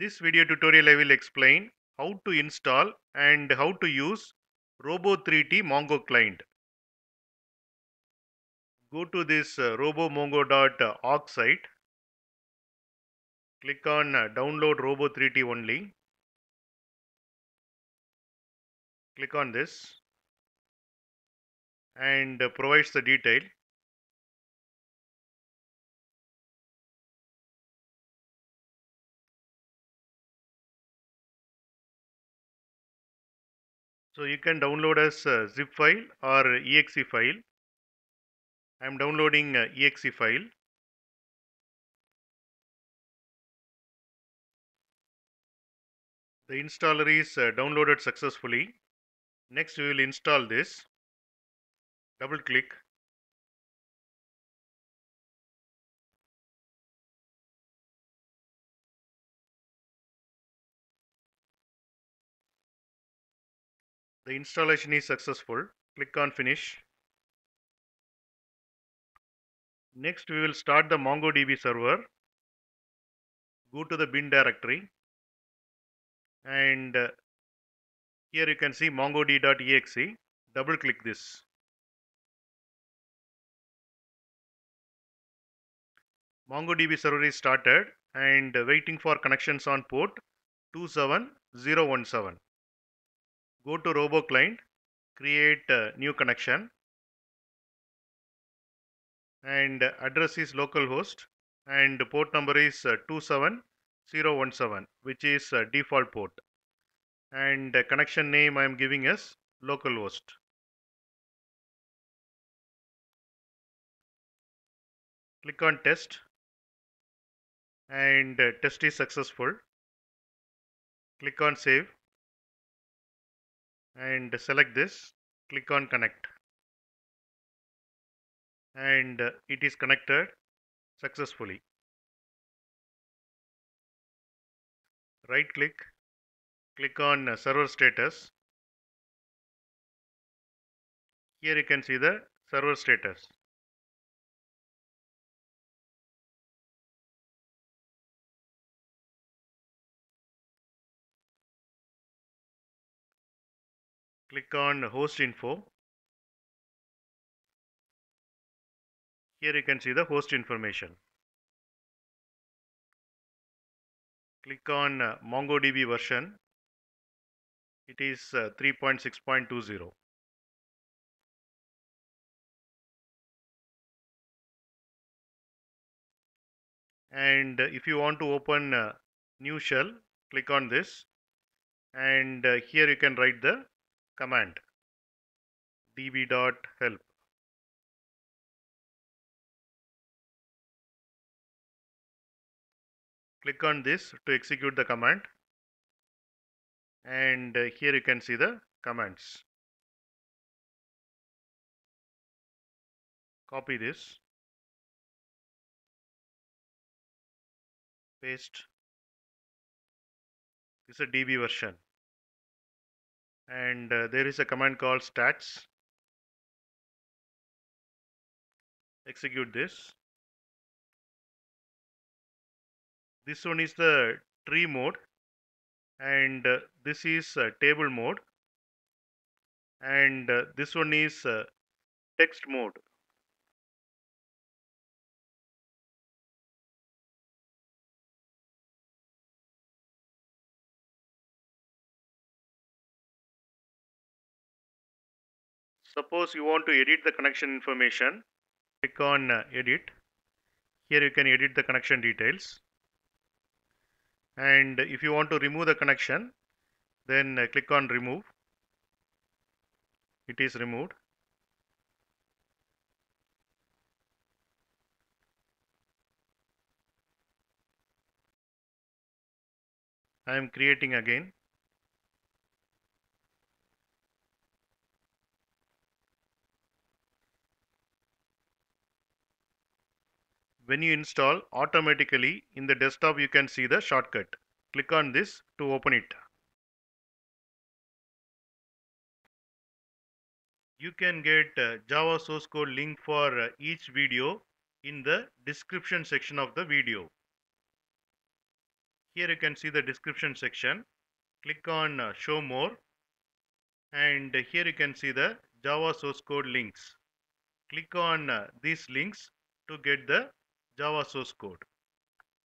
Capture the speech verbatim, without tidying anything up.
This video tutorial I will explain how to install and how to use Robo three T Mongo client. Go to this uh, robo mongo dot org site. Click on uh, download Robo three T only. Click on this and uh, provides the detail. So you can download as a zip file or exe file. I am downloading a exe file. The installer is downloaded successfully. Next we will install this. Double click. The installation is successful. Click on finish. Next we will start the MongoDB server. Go to the bin directory. And here you can see mongod dot e x e. Double click this. MongoDB server is started and waiting for connections on port two seven zero one seven. Go to Robo client, create a new connection, and address is localhost and port number is two seven zero one seven, which is default port, and connection name I am giving as localhost. Click on test and test is successful. Click on save and select this. Click on connect and it is connected successfully. Right click, click on server status. Here you can see the server status. Click on host info. Here you can see the host information. Click on MongoDB version. It is three point six point two zero. And if you want to open a new shell, click on this. And here you can write the command db.help. Click on this to execute the command, and here you can see the commands. Copy this, paste. This is a D B version. And uh, there is a command called stats. Execute this. This one is the tree mode, and uh, this is uh, table mode, and uh, this one is uh, text mode. Suppose you want to edit the connection information, click on edit. Here you can edit the connection details. And if you want to remove the connection, then click on remove. It is removed. I am creating again. When you install, automatically in the desktop you can see the shortcut. Click on this to open it. You can get Java source code link for each video in the description section of the video. Here you can see the description section. Click on uh, show more, and here you can see the Java source code links. Click on uh, these links to get the Java source code.